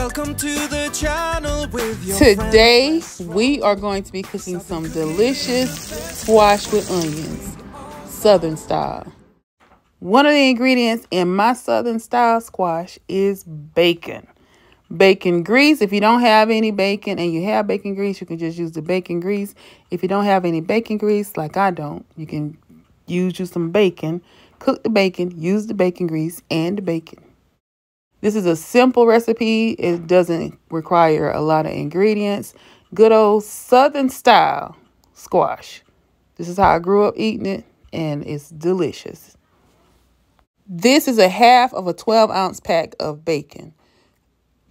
Welcome to the channel with your Today, we are going to be cooking some delicious squash with onions, Southern style. One of the ingredients in my Southern style squash is bacon. Bacon grease. If you don't have any bacon and you have bacon grease, you can just use the bacon grease. If you don't have any bacon grease, like I don't, you can use some bacon. Cook the bacon, use the bacon grease and the bacon. This is a simple recipe. It doesn't require a lot of ingredients. Good old Southern style squash. This is how I grew up eating it, and it's delicious. This is a half of a 12-ounce pack of bacon.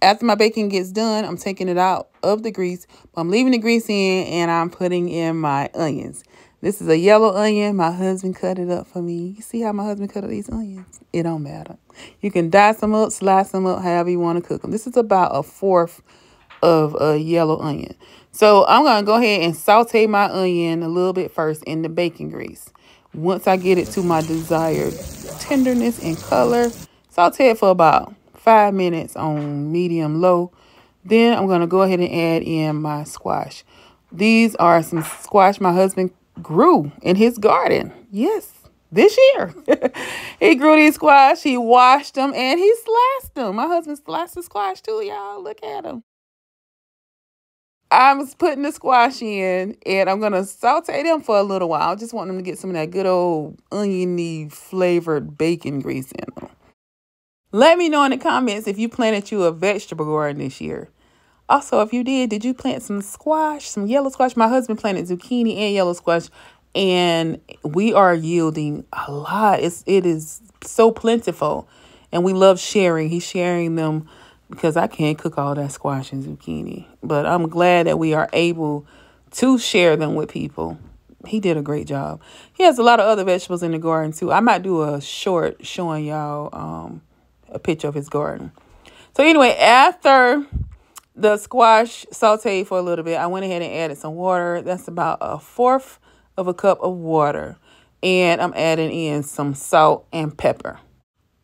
After my bacon gets done, I'm taking it out of the grease. I'm leaving the grease in, and I'm putting in my onions. This is a yellow onion. My husband cut it up for me. You see how my husband cut up these onions? It don't matter. You can dice them up, slice them up, however you want to cook them. This is about a fourth of a yellow onion. So I'm going to go ahead and saute my onion a little bit first in the bacon grease. Once I get it to my desired tenderness and color, saute it for about 5 minutes on medium-low. Then I'm going to go ahead and add in my squash. These are some squash my husband grew in his garden. Yes, this year. He grew these squash. He washed them and he sliced them. My husband sliced the squash too, y'all. Look at him. I was putting the squash in, and I'm going to saute them for a little while. I just want them to get some of that good old oniony flavored bacon grease in them. Let me know in the comments if you planted you a vegetable garden this year. Also, if you did you plant some squash, some yellow squash? My husband planted zucchini and yellow squash, and we are yielding a lot. It is so plentiful, and we love sharing. He's sharing them because I can't cook all that squash and zucchini, but I'm glad that we are able to share them with people. He did a great job. He has a lot of other vegetables in the garden, too. I might do a short showing y'all a picture of his garden. So anyway, after the squash sauteed for a little bit, I went ahead and added some water. That's about a fourth of a cup of water. And I'm adding in some salt and pepper.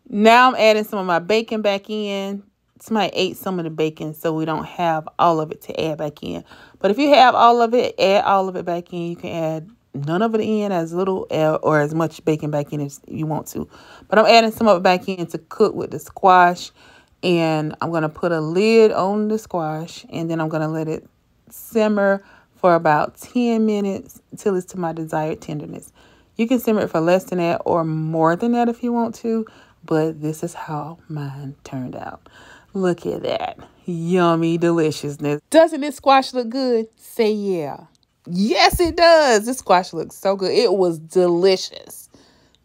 Now I'm adding some of my bacon back in. Somebody ate some of the bacon, so we don't have all of it to add back in. But if you have all of it, add all of it back in. You can add none of it in, as little or as much bacon back in as you want to. But I'm adding some of it back in to cook with the squash. And I'm going to put a lid on the squash, and then I'm going to let it simmer for about 10 minutes till it's to my desired tenderness. You can simmer it for less than that or more than that if you want to, but this is how mine turned out. Look at that. Yummy deliciousness. Doesn't this squash look good? Say yeah. Yes, it does. This squash looks so good. It was delicious.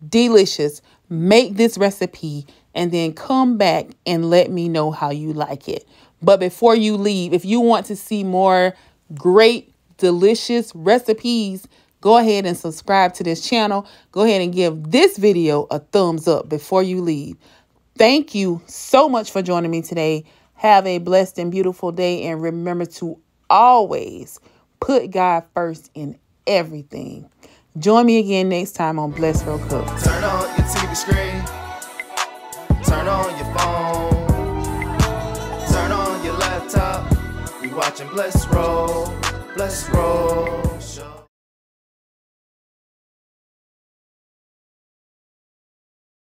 Delicious. Make this recipe and then come back and let me know how you like it. But before you leave, if you want to see more great, delicious recipes, go ahead and subscribe to this channel. Go ahead and give this video a thumbs up before you leave. Thank you so much for joining me today. Have a blessed and beautiful day. And remember to always put God first in everything. Join me again next time on Blessed Ro Cooks. Turn on your TV screen. Turn on your phone. Turn on your laptop. You're watching Blessed Ro. Blessed Ro Show.